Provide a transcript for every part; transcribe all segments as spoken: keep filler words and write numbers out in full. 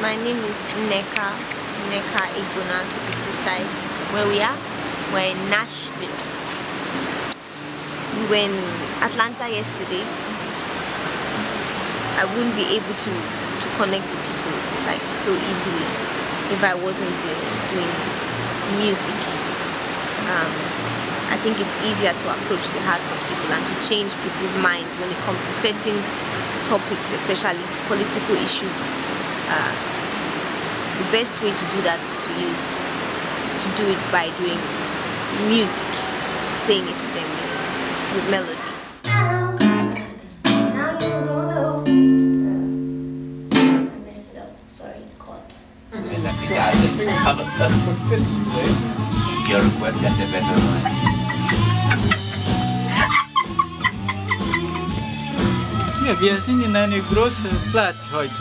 My name is Nneka, Nneka Igbona to be precise. Where we are? We're in Nashville. We were in Atlanta yesterday. I wouldn't be able to, to connect to people like so easily if I wasn't doing, doing music. Um, I think it's easier to approach the hearts of people and to change people's minds when it comes to certain topics, especially political issues. Uh, the best way to do that is to use is to do it by doing music, saying it to them with melody. I messed it up. Sorry, chords. Your request got the better one. Ja, wir sind in einem großen Platz heute.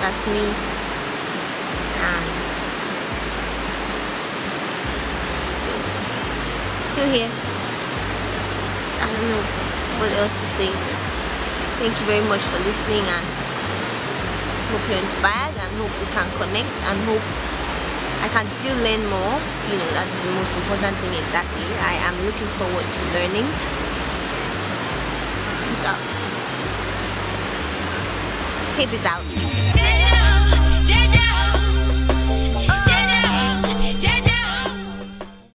That's me. Um, still, still here. I don't know what else to say. Thank you very much for listening, and hope you're inspired, and hope we can connect, and hope I can still learn more. You know, that is the most important thing exactly. I am looking forward to learning. Peace out. Tape is out.